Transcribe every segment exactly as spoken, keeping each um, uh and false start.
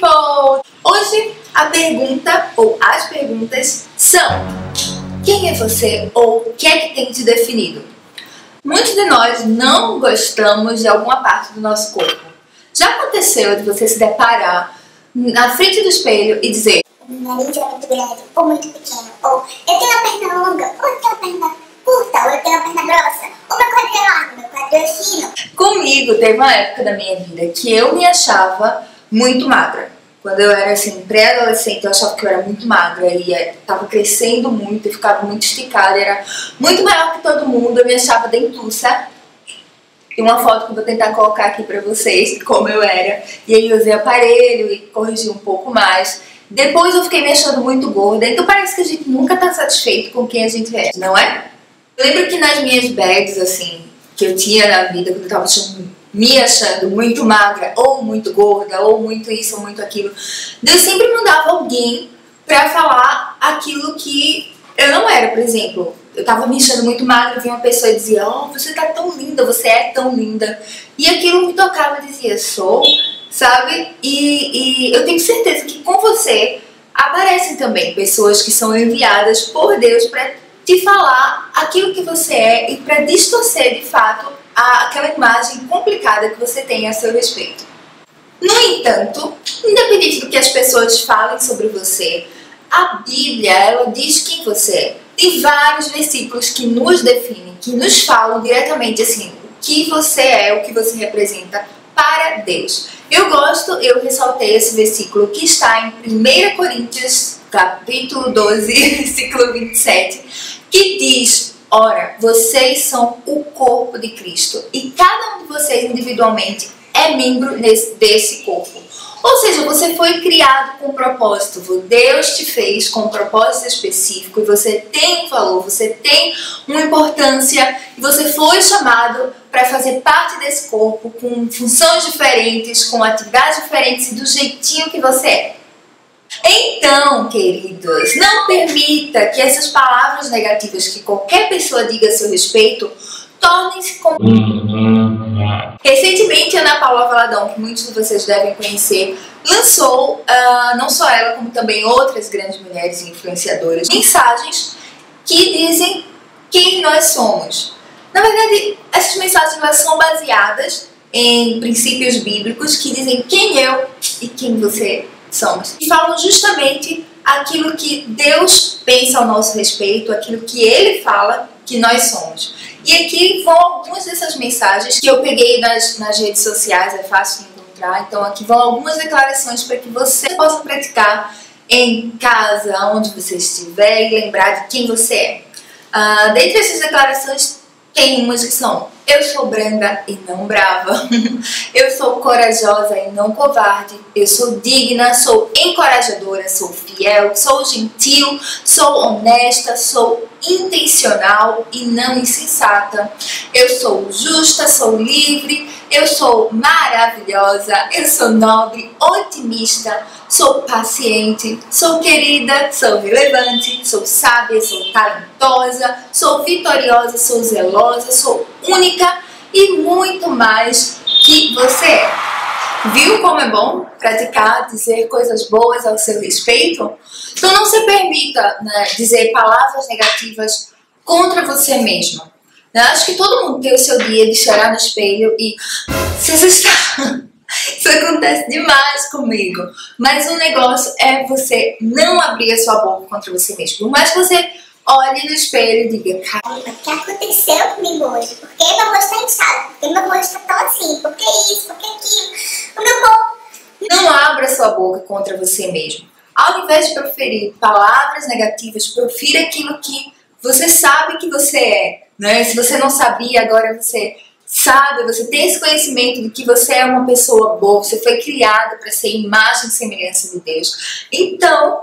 people! Hoje a pergunta ou as perguntas são: quem é você ou o que é que tem te definido? Muitos de nós não gostamos de alguma parte do nosso corpo. Já aconteceu de você se deparar na frente do espelho e dizer: minha nariz é muito grande ou muito pequeno, ou eu tenho a perna longa, ou eu tenho a perna curta, ou eu tenho a perna grossa, ou meu quadril é largo, meu quadril é fino. Comigo teve uma época da minha vida que eu me achava muito magra. Quando eu era assim, pré-adolescente, eu achava que eu era muito magra e estava crescendo muito, eu ficava muito esticada, era muito maior que todo mundo, eu me achava dentuça. Tem uma foto que eu vou tentar colocar aqui pra vocês, como eu era, e aí eu usei aparelho e corrigi um pouco mais. Depois eu fiquei me achando muito gorda, então parece que a gente nunca tá satisfeito com quem a gente é, não é? Eu lembro que nas minhas bags, assim, que eu tinha na vida, quando eu tava achando, me achando muito magra, ou muito gorda, ou muito isso, ou muito aquilo, Deus sempre mandava alguém pra falar aquilo que eu não era. Por exemplo, eu tava me achando muito magra, vinha uma pessoa e dizia: oh, você tá tão linda, você é tão linda. E aquilo me tocava e dizia: sou... Sabe? E, e eu tenho certeza que com você aparecem também pessoas que são enviadas por Deus para te falar aquilo que você é e para distorcer de fato a, aquela imagem complicada que você tem a seu respeito. No entanto, independente do que as pessoas falem sobre você, a Bíblia, ela diz quem você é. Tem vários versículos que nos definem, que nos falam diretamente assim, o que você é, o que você representa para Deus. Eu gosto, eu ressaltei esse versículo que está em primeira Coríntios, capítulo doze, versículo vinte e sete, que diz: ora, vocês são o corpo de Cristo e cada um de vocês individualmente é membro desse, desse corpo. Ou seja, você foi criado com um propósito, Deus te fez com um propósito específico e você tem um valor, você tem uma importância e você foi chamado para fazer parte desse corpo com funções diferentes, com atividades diferentes e do jeitinho que você é. Então, queridos, não permita que essas palavras negativas que qualquer pessoa diga a seu respeito tornem-se como... Recentemente, Ana Paula Valadão, que muitos de vocês devem conhecer, lançou, uh, não só ela, como também outras grandes mulheres influenciadoras, mensagens que dizem quem nós somos. Na verdade, essas mensagens elas são baseadas em princípios bíblicos que dizem quem eu e quem você somos. E falam justamente aquilo que Deus pensa ao nosso respeito, aquilo que Ele fala que nós somos. E aqui vão algumas dessas mensagens que eu peguei nas, nas redes sociais, é fácil de encontrar. Então aqui vão algumas declarações para que você possa praticar em casa, onde você estiver, e lembrar de quem você é. Ah, dentre essas declarações tem umas que são: eu sou branda e não brava, eu sou corajosa e não covarde, eu sou digna, sou encorajadora, sou fiel, sou gentil, sou honesta, sou intencional e não insensata, eu sou justa, sou livre, eu sou maravilhosa, eu sou nobre, otimista, sou paciente, sou querida, sou relevante, sou sábia, sou talentosa, sou vitoriosa, sou zelosa, sou única e muito mais que você é. Viu como é bom praticar, dizer coisas boas ao seu respeito? Então não se permita, né, dizer palavras negativas contra você mesma. Eu acho que todo mundo tem o seu dia de chorar no espelho e se assustar. Isso acontece demais comigo. Mas o negócio é você não abrir a sua boca contra você mesmo. Mas você olhe no espelho e diga: caramba, o que aconteceu comigo hoje? Por que meu rosto está inchado? Por que meu rosto está tão assim? Por que isso? Por que aquilo? O meu corpo... Não abra sua boca contra você mesmo. Ao invés de proferir palavras negativas, profira aquilo que você sabe que você é. Né? Se você não sabia, agora você sabe, você tem esse conhecimento de que você é uma pessoa boa, você foi criado para ser imagem e semelhança de Deus. Então,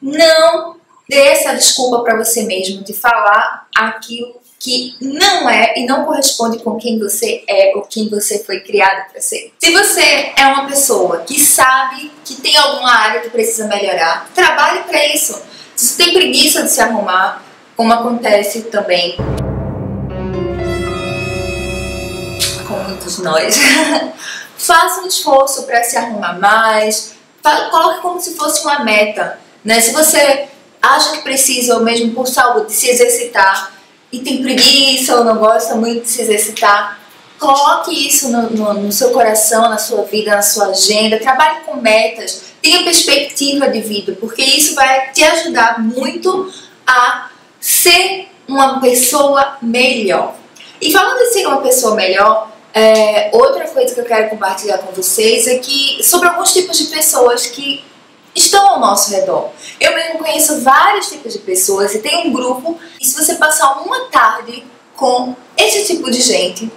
não dê essa desculpa para você mesmo de falar aquilo que não é e não corresponde com quem você é ou quem você foi criado para ser. Se você é uma pessoa que sabe que tem alguma área que precisa melhorar, trabalhe para isso. Se você tem preguiça de se arrumar, como acontece também com muitos de nós, faça um esforço para se arrumar mais, Coloque como se fosse uma meta, né? Se você acha que precisa, ou mesmo por saúde, se exercitar, e tem preguiça ou não gosta muito de se exercitar, coloque isso no, no, no seu coração, na sua vida, na sua agenda. Trabalhe com metas, tenha perspectiva de vida, porque isso vai te ajudar muito a ser uma pessoa melhor. E falando em ser uma pessoa melhor, é, outra coisa que eu quero compartilhar com vocês é que sobre alguns tipos de pessoas que estão ao nosso redor. Eu mesmo conheço vários tipos de pessoas e tem um grupo, e se você passar uma tarde com esse tipo de gente,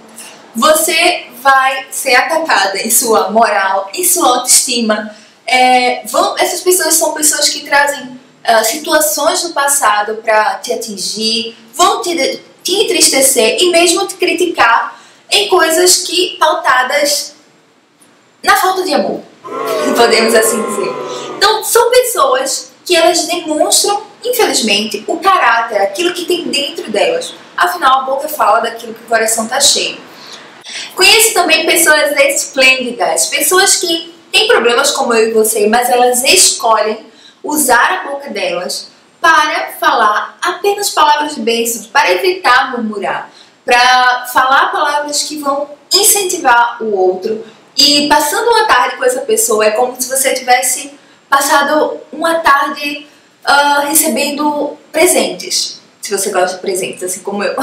você vai ser atacada em sua moral, em sua autoestima. É, vão, essas pessoas são pessoas que trazem uh, situações do passado para te atingir, vão te, te entristecer e mesmo te criticar em coisas que pautadas na falta de amor, podemos assim dizer. Então são pessoas que elas demonstram, infelizmente, o caráter, aquilo que tem dentro delas. Afinal, a boca fala daquilo que o coração está cheio. Conheço também pessoas esplêndidas, pessoas que tem problemas como eu e você, mas elas escolhem usar a boca delas para falar apenas palavras de bênção, para evitar murmurar, para falar palavras que vão incentivar o outro. E passando uma tarde com essa pessoa é como se você tivesse passado uma tarde uh, recebendo presentes. Se você gosta de presentes, assim como eu.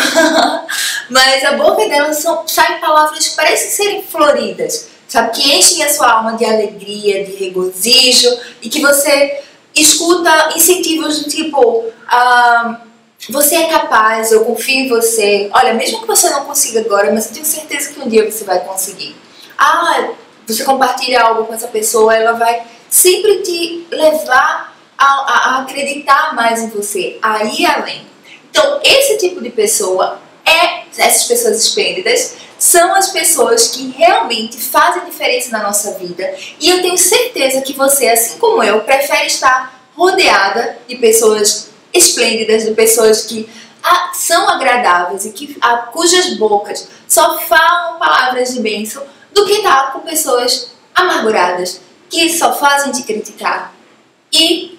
Mas a boca delas são, sai palavras que parecem serem floridas, sabe, que enchem a sua alma de alegria, de regozijo, e que você escuta incentivos do tipo, ah, você é capaz, eu confio em você, olha, mesmo que você não consiga agora, mas eu tenho certeza que um dia você vai conseguir. Ah, você compartilha algo com essa pessoa, ela vai sempre te levar a, a, a acreditar mais em você, a ir além. Então, esse tipo de pessoa, é, essas pessoas esplêndidas, são as pessoas que realmente fazem diferença na nossa vida. E eu tenho certeza que você, assim como eu, prefere estar rodeada de pessoas esplêndidas, de pessoas que a, são agradáveis e que, a, cujas bocas só falam palavras de bênção, do que estar com pessoas amarguradas, que só fazem te criticar e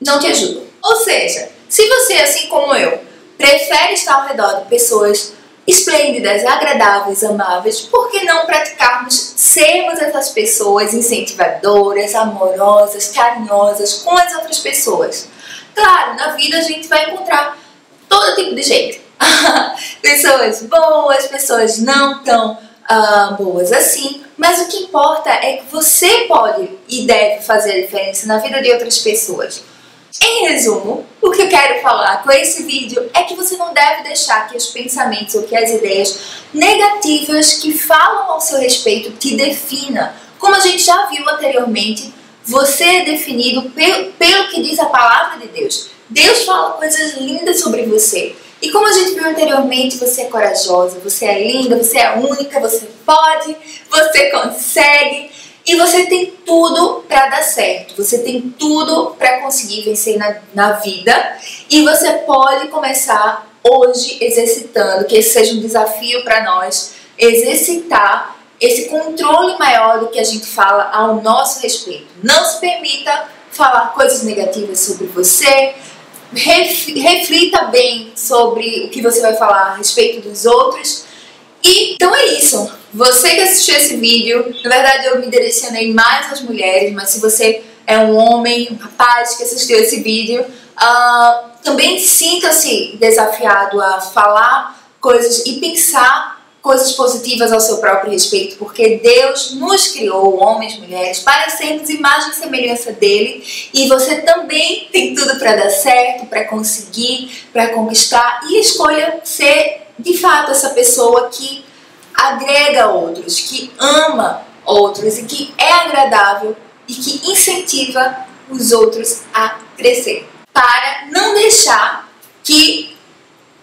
não te ajudam. Ou seja, se você, assim como eu, prefere estar ao redor de pessoas esplêndidas, agradáveis, amáveis, por que não praticarmos sermos essas pessoas incentivadoras, amorosas, carinhosas com as outras pessoas? Claro, na vida a gente vai encontrar todo tipo de gente. Pessoas boas, pessoas não tão uh, boas assim, mas o que importa é que você pode e deve fazer a diferença na vida de outras pessoas. Em resumo, o que eu quero falar com esse vídeo é que você não deve deixar que os pensamentos ou que as ideias negativas que falam ao seu respeito te defina. Como a gente já viu anteriormente, você é definido pelo, pelo que diz a palavra de Deus. Deus fala coisas lindas sobre você. E como a gente viu anteriormente, você é corajosa, você é linda, você é única, você pode, você consegue. E você tem tudo para dar certo, você tem tudo para conseguir vencer na, na vida, e você pode começar hoje exercitando, que esse seja um desafio para nós, exercitar esse controle maior do que a gente fala ao nosso respeito. Não se permita falar coisas negativas sobre você, reflita bem sobre o que você vai falar a respeito dos outros. E então é isso. Você que assistiu esse vídeo, na verdade eu me direcionei mais às mulheres, mas se você é um homem, um rapaz que assistiu esse vídeo, uh, também sinta-se desafiado a falar coisas e pensar coisas positivas ao seu próprio respeito, porque Deus nos criou, homens e mulheres, para sermos imagem e semelhança dele, e você também tem tudo para dar certo, para conseguir, para conquistar, e escolha ser de fato essa pessoa que agrega outros, que ama outros e que é agradável e que incentiva os outros a crescer. Para não deixar que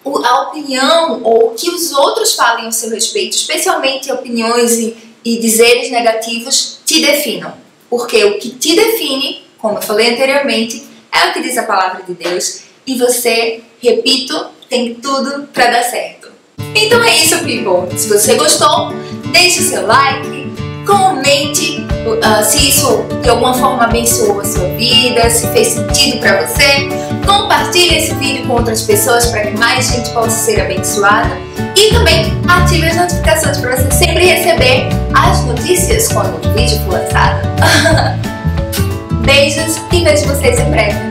a opinião ou que os outros falem ao seu respeito, especialmente opiniões e, e dizeres negativos, te definam. Porque o que te define, como eu falei anteriormente, é o que diz a palavra de Deus, e você, repito, tem tudo para dar certo. Então é isso, people. Se você gostou, deixe o seu like, comente uh, se isso de alguma forma abençoou a sua vida, se fez sentido para você. Compartilhe esse vídeo com outras pessoas para que mais gente possa ser abençoada. E também ative as notificações para você sempre receber as notícias quando o vídeo for lançado. Beijos e vejo vocês em breve.